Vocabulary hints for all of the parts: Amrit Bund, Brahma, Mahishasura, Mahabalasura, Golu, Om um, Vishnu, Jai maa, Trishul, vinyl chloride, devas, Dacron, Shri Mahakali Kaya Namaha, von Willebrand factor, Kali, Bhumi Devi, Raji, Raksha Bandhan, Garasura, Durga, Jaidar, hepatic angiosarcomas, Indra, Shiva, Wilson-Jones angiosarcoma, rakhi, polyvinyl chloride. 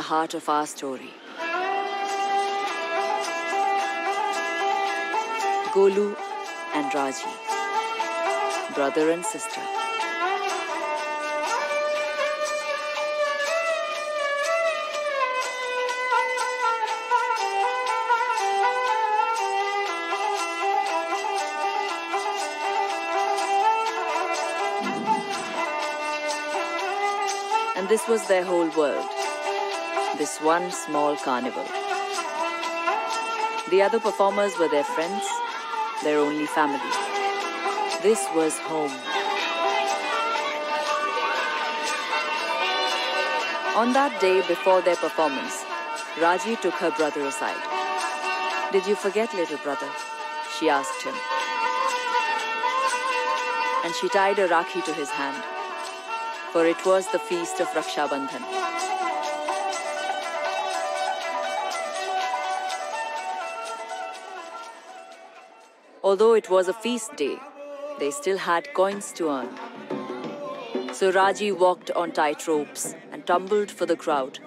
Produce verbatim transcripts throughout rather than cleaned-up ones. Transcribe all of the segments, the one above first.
the heart of our story. Golu and Raji, brother and sister. And this was their whole world, this one small carnival. The other performers were their friends, their only family. This was home. On that day before their performance, Raji took her brother aside. "Did you forget, little brother?" she asked him. And she tied a rakhi to his hand, for it was the feast of Raksha Bandhan. Although it was a feast day, they still had coins to earn. So Raji walked on tight ropes and tumbled for the crowd.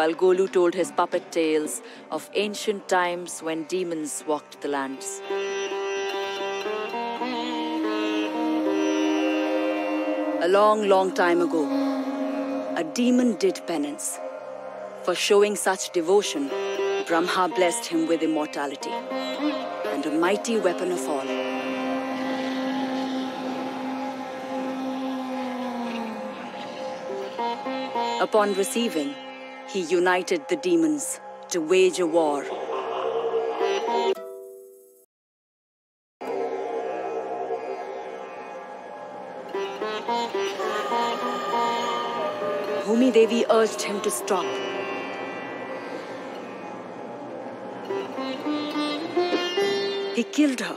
While Golu told his puppet tales of ancient times when demons walked the lands. A long, long time ago, a demon did penance. For showing such devotion, Brahma blessed him with immortality and a mighty weapon of all. Upon receiving, he united the demons to wage a war. Bhumi Devi urged him to stop. He killed her,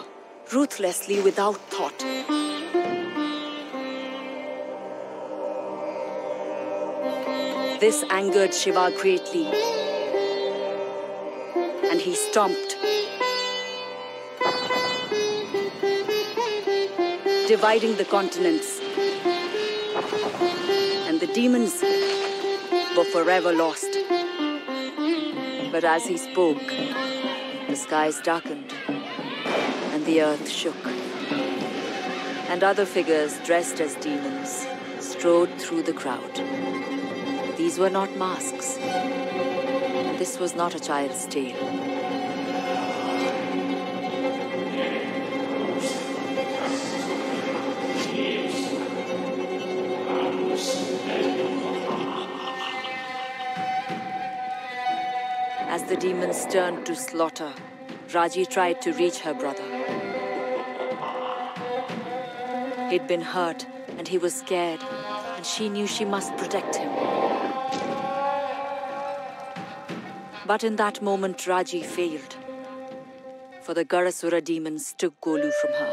ruthlessly, without thought. This angered Shiva greatly, and he stomped, dividing the continents, and the demons were forever lost. But as he spoke, the skies darkened, and the earth shook, and other figures dressed as demons strode through the crowd. These were not masks. This was not a child's tale. As the demons turned to slaughter, Raji tried to reach her brother. He'd been hurt and he was scared, and she knew she must protect him. But in that moment, Raji failed, for the Garasura demons took Golu from her.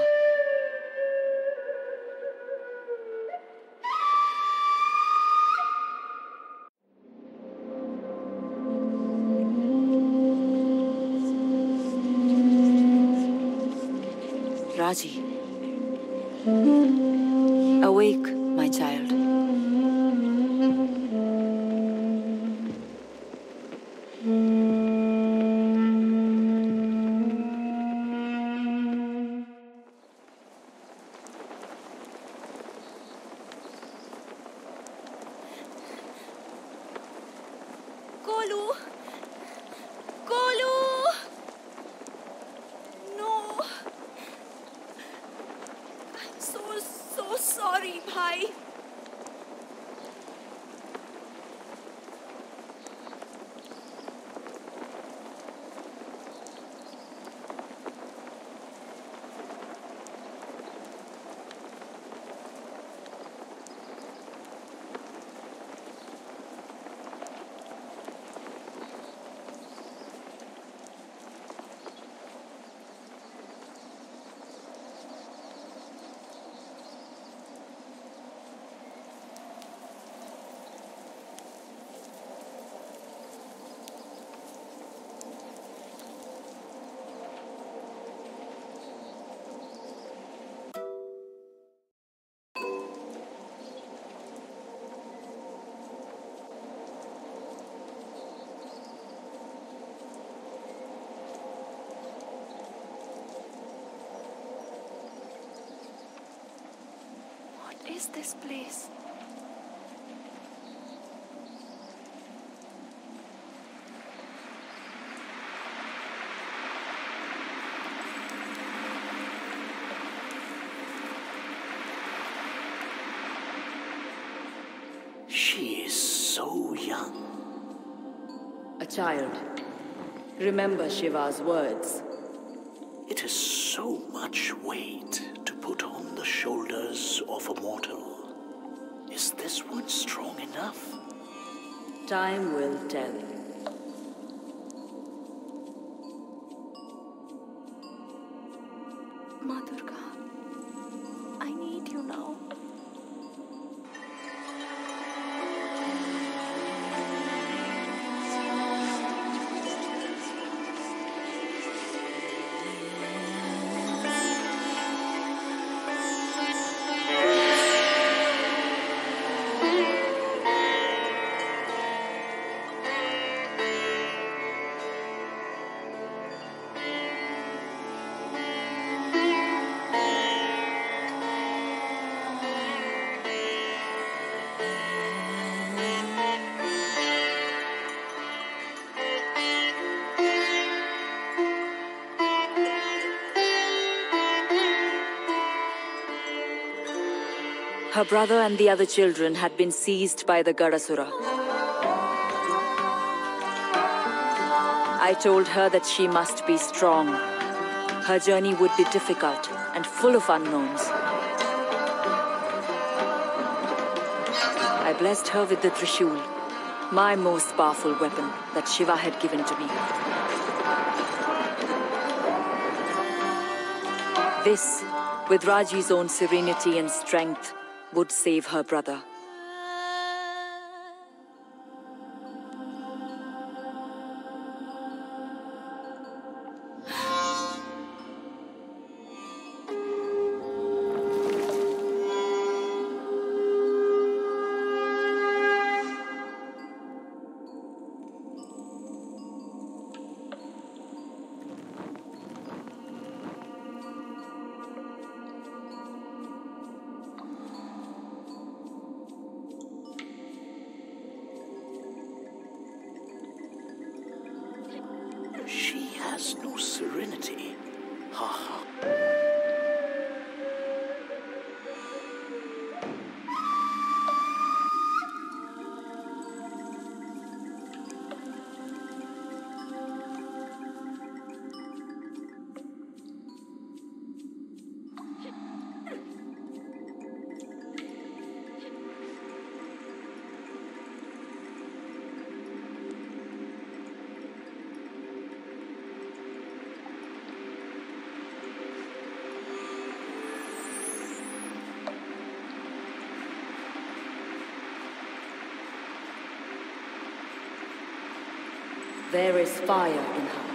Raji, awake, my child. is this place? She is so young. A child. Remember Shiva's words. It is so much weight to put on the shoulders of a mortal. Is this one strong enough? Time will tell. Ma Durga, I need you now. Her brother and the other children had been seized by the Garasura. I told her that she must be strong. Her journey would be difficult and full of unknowns. I blessed her with the Trishul, my most powerful weapon that Shiva had given to me. This, with Raji's own serenity and strength, would save her brother. There is fire in her.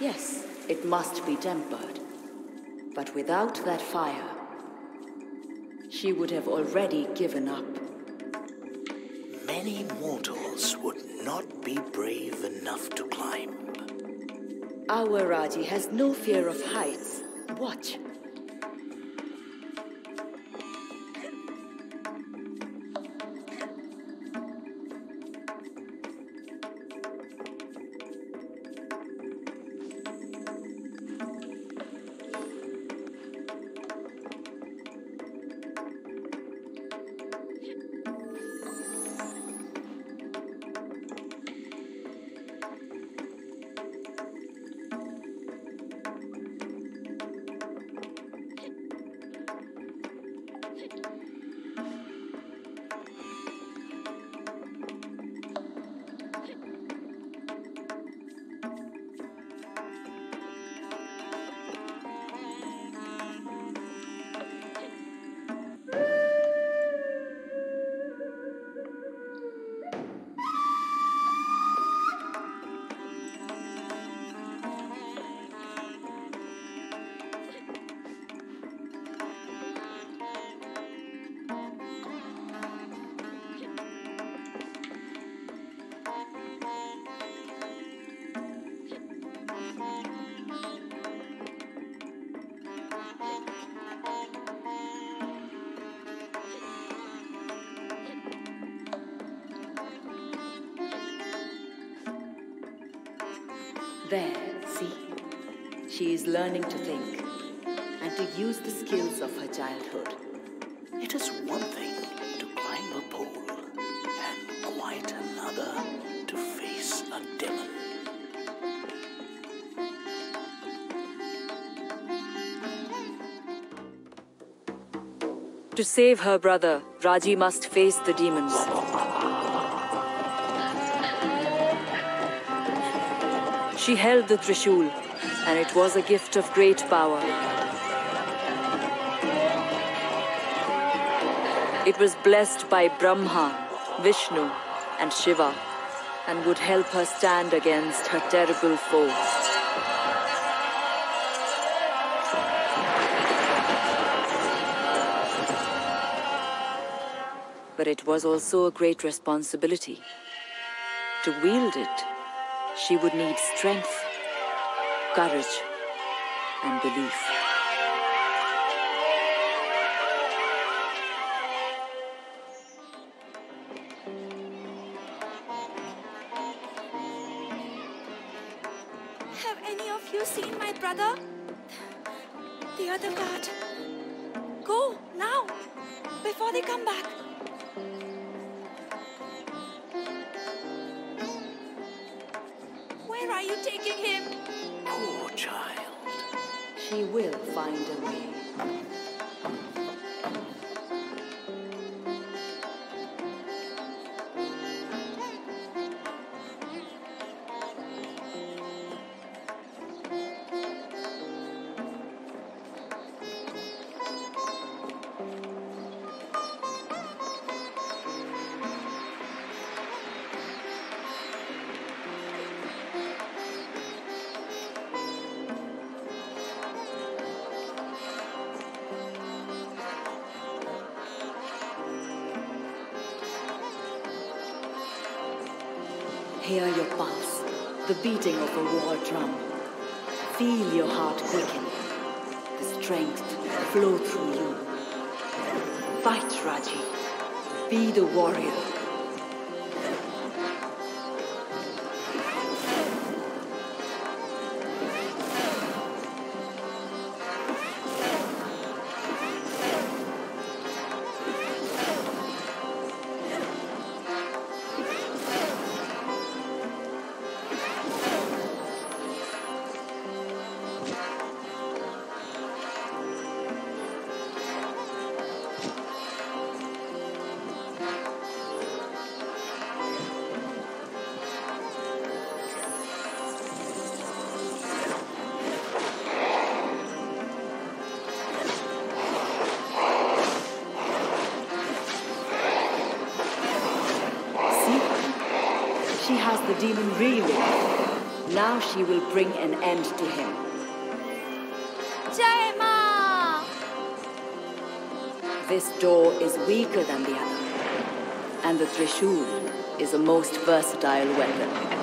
Yes, it must be tempered. But without that fire, she would have already given up. Many mortals would not be brave enough to climb. Our Raji has no fear of heights. Watch. There, see, she is learning to think and to use the skills of her childhood. It is one thing to climb a pole and quite another to face a demon. To save her brother, Raji must face the demons. She held the Trishul, and it was a gift of great power. It was blessed by Brahma, Vishnu, and Shiva, and would help her stand against her terrible foe. But it was also a great responsibility. To wield it, she would need strength, courage, and belief. Have any of you seen my brother? The other guard. Go, now, before they come back. Where are you taking him? Poor child. She will find a way. Hear your pulse, the beating of a war drum. Feel your heart quicken, the strength flow through you. Fight, Raji. Be the warrior. The demon reeling. Now she will bring an end to him. Jai maa! This door is weaker than the other, and the Trishul is a most versatile weapon.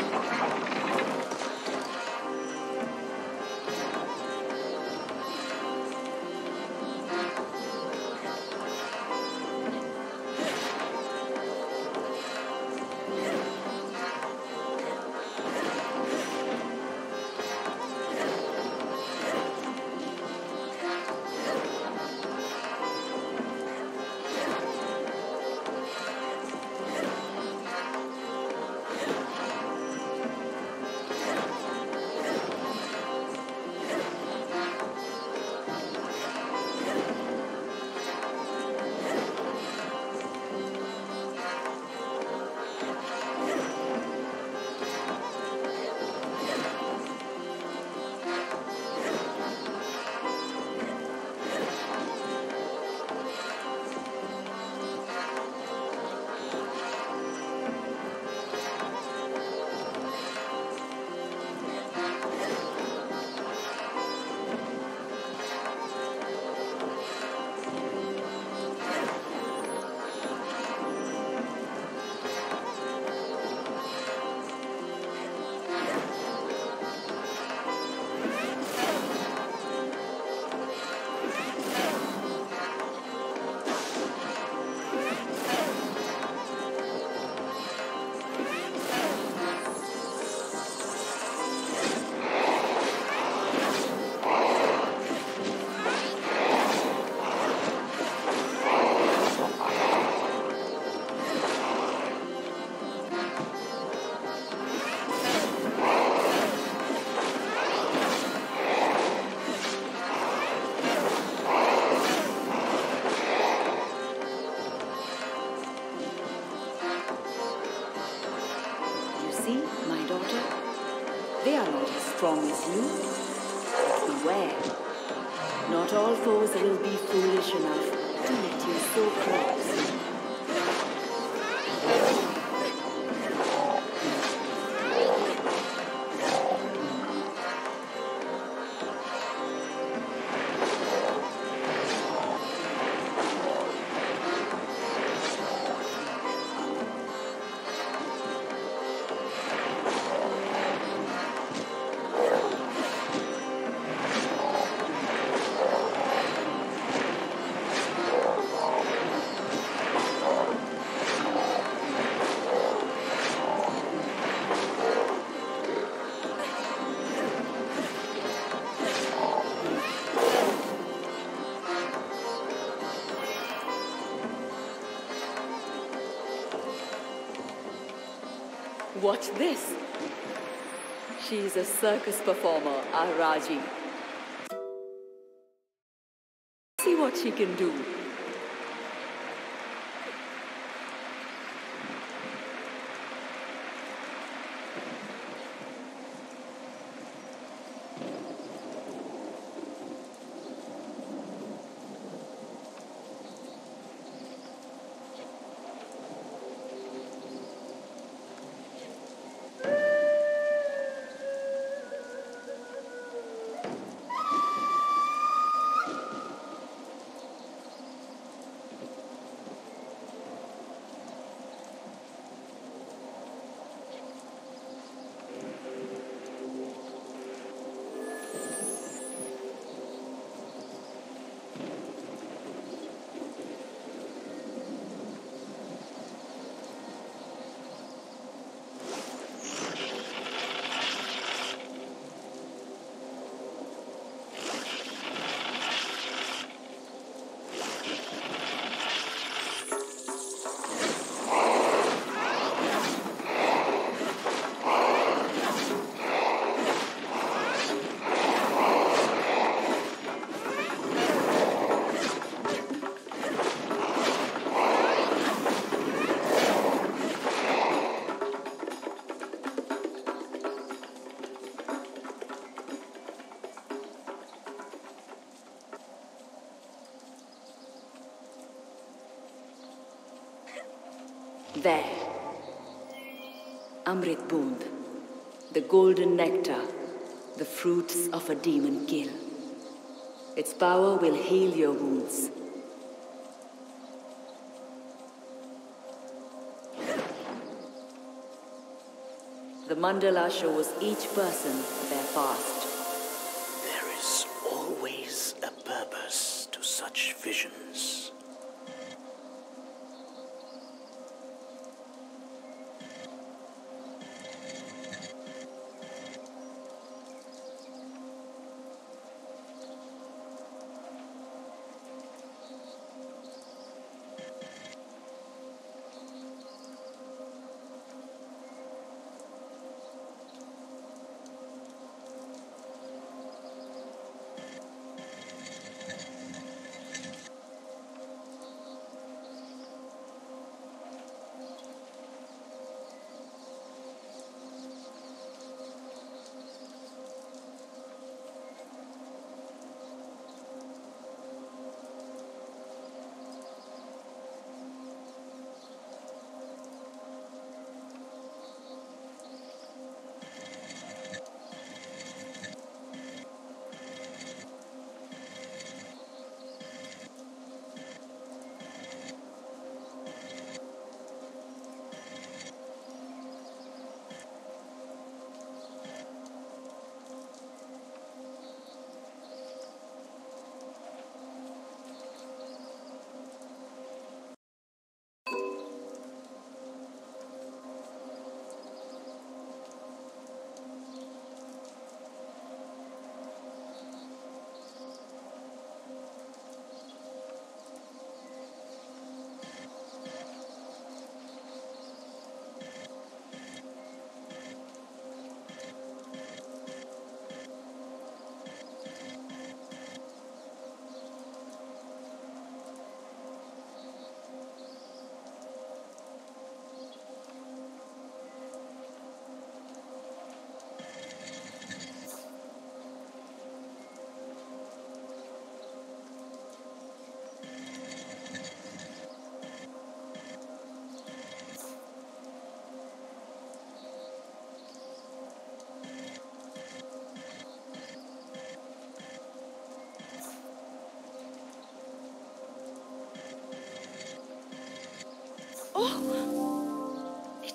They are not as strong as you. But beware. Not all foes will be foolish enough to let you so close. Watch this. She is a circus performer, our Raji. See what she can do. There, Amrit Bund, the golden nectar, the fruits of a demon kill. Its power will heal your wounds. The mandala shows each person their past. There is always a purpose to such visions.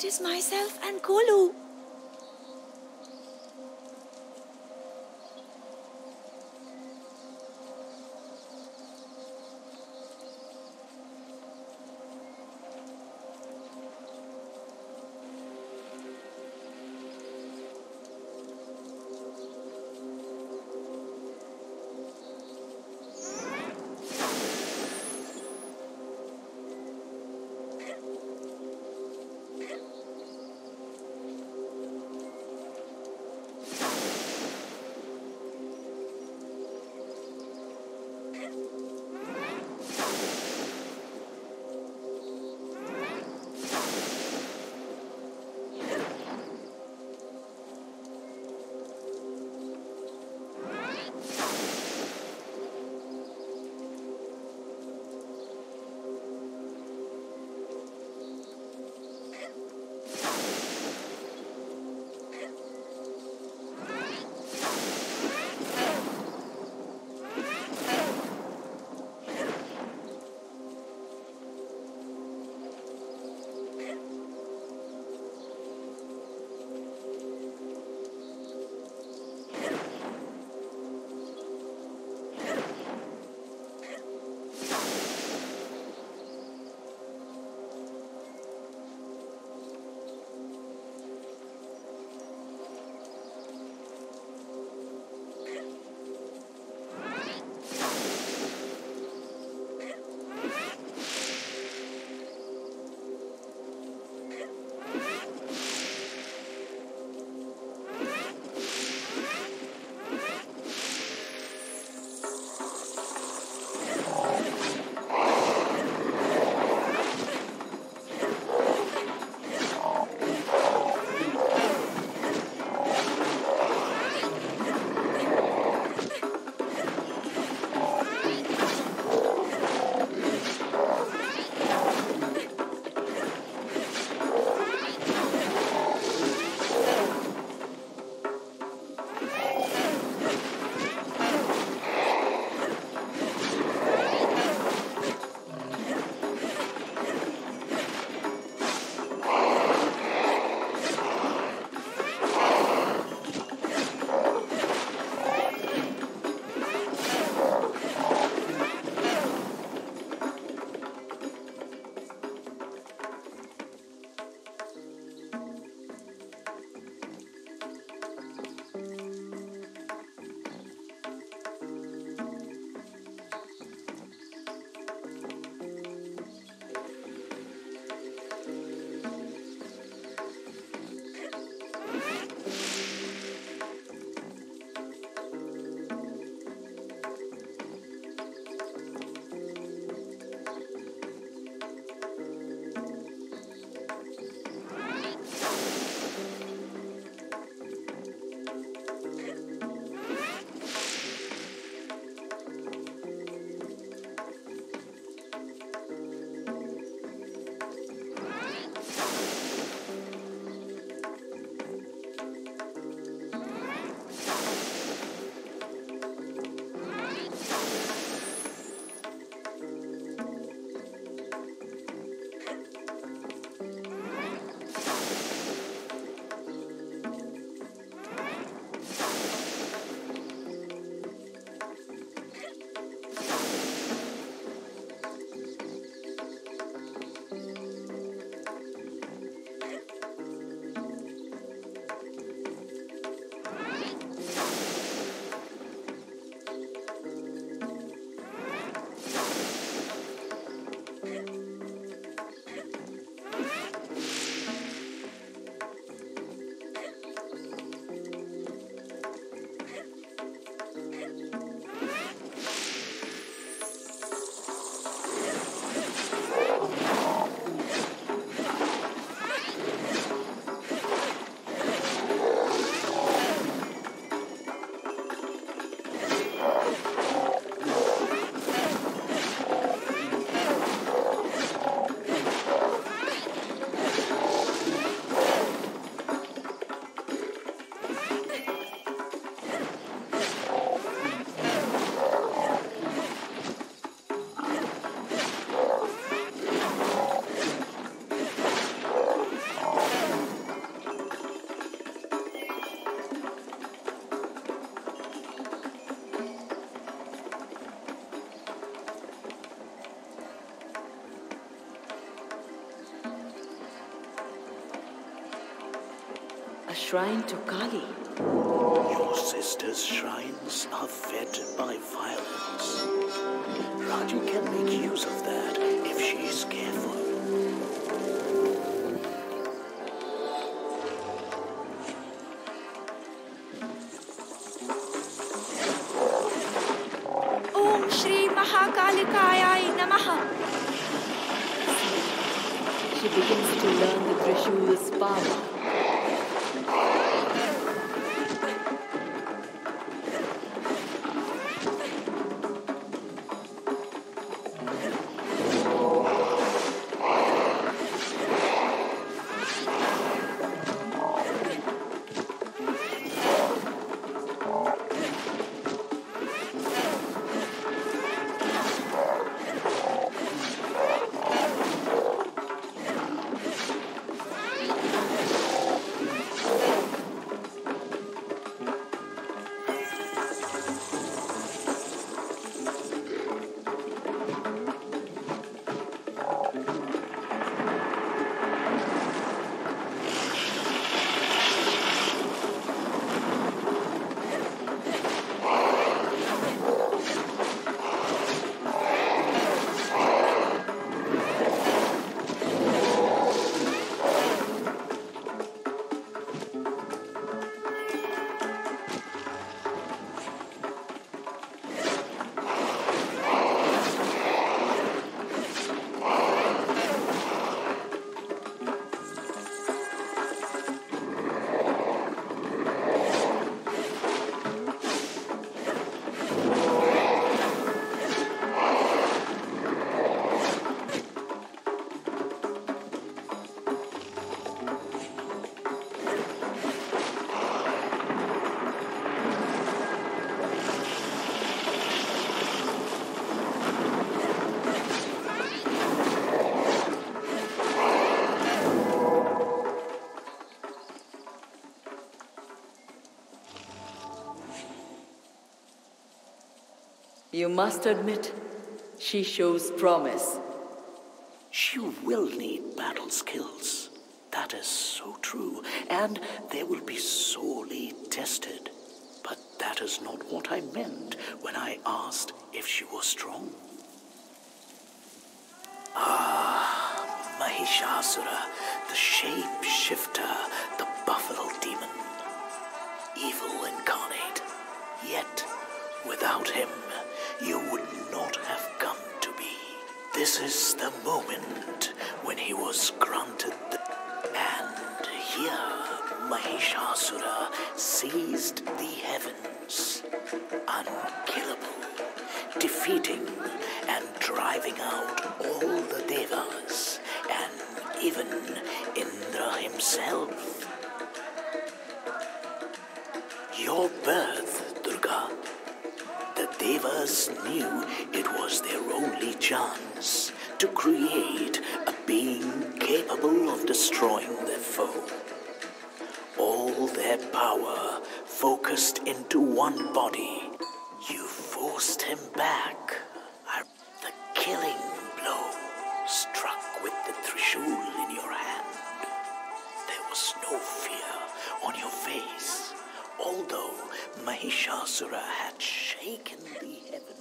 It is myself and Golu. shrine to Kali. Your sister's shrines are fed by violence. Raji can make use of that if she is careful. Om Shri Mahakali Kaya Namaha. She begins to learn the Trishul's power. You must admit, she shows promise. She will need battle skills. That is so true. And they will be sorely tested. But that is not what I meant when I asked if she was strong. Ah, Mahishasura, the shape-shifter, the buffalo demon. Evil incarnate. Yet, without him, you would not have come to be. This is the moment when he was granted the... And here, Mahishasura seized the heavens, unkillable, defeating and driving out all the devas, and even Indra himself. Your birth, Durga, the devas knew it was their only chance to create a being capable of destroying their foe. All their power focused into one body. You forced him back. The killing blow struck with the Trishul in your hand. There was no fear on your face, although Mahishasura had shaken the heavens.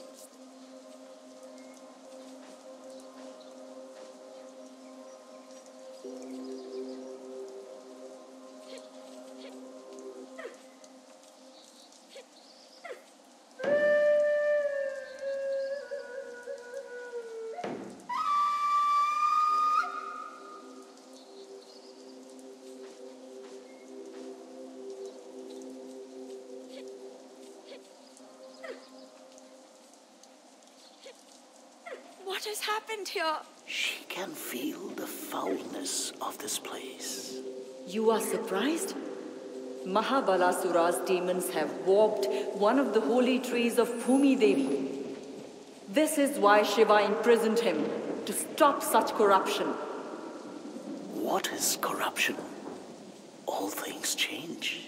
What has happened here? She can feel the foulness of this place. You are surprised? Mahabalasura's demons have warped one of the holy trees of Bhumi Devi. This is why Shiva imprisoned him, to stop such corruption. What is corruption? All things change.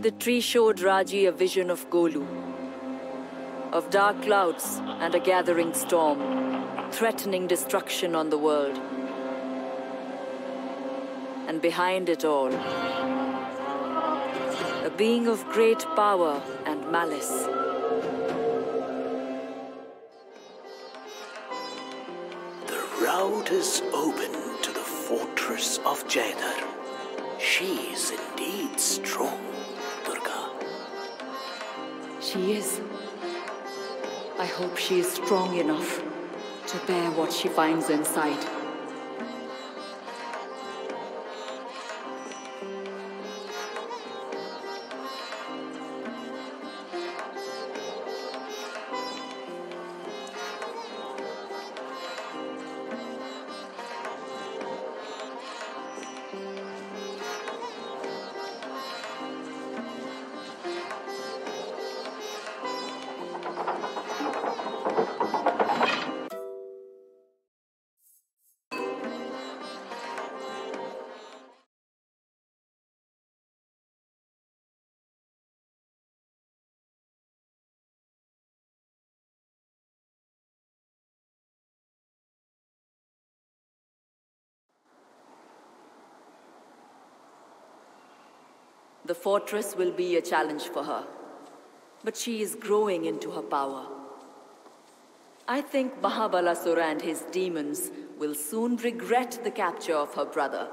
The tree showed Raji a vision of Golu, of dark clouds and a gathering storm, threatening destruction on the world. And behind it all, a being of great power and malice. The road is open to the fortress of Jaidar. She is indeed strong, Durga. She is. I hope she is strong enough to bear what she finds inside. The fortress will be a challenge for her, but she is growing into her power. I think Mahabalasura and his demons will soon regret the capture of her brother.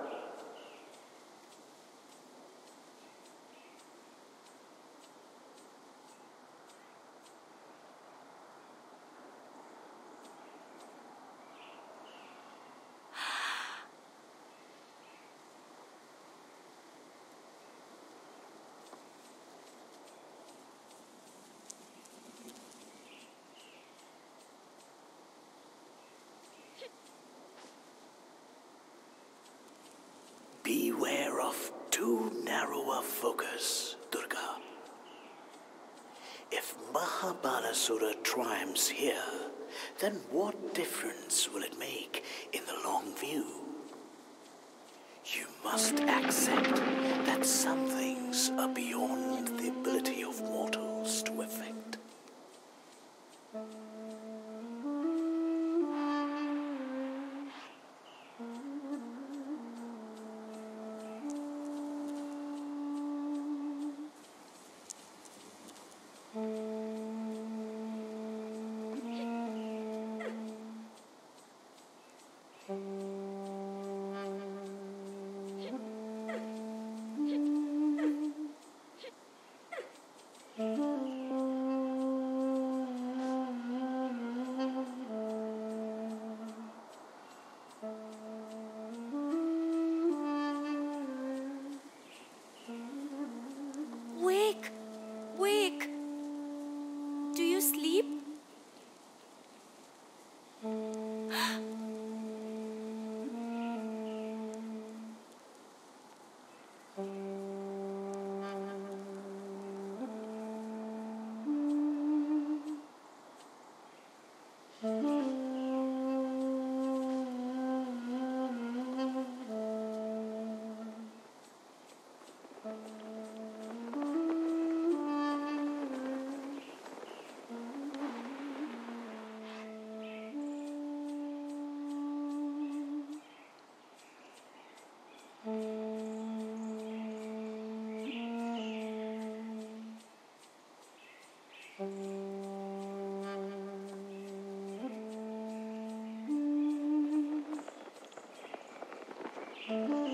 Beware of too narrow a focus, Durga. If Mahabalasura triumphs here, then what difference will it make in the long view? You must accept that some things are beyond the ability of mortals to effect. Mm-hmm.